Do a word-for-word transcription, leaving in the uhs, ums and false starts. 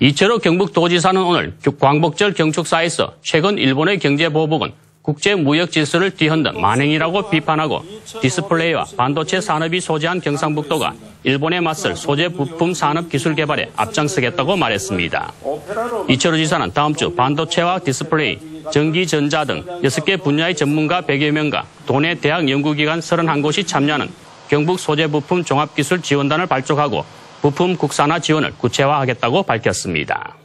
이철호 경북도지사는 오늘 광복절 경축사에서 최근 일본의 경제보복은 국제무역질서를 뒤흔든 만행이라고 비판하고 디스플레이와 반도체 산업이 소재한 경상북도가 일본에 맞설 소재 부품 산업 기술 개발에 앞장서겠다고 말했습니다. 이철호 지사는 다음 주 반도체와 디스플레이, 전기전자 등 여섯 개 분야의 전문가 백여 명과 도내 대학 연구기관 서른한 곳이 참여하는 경북 소재 부품 종합기술 지원단을 발족하고 부품 국산화 지원을 구체화하겠다고 밝혔습니다.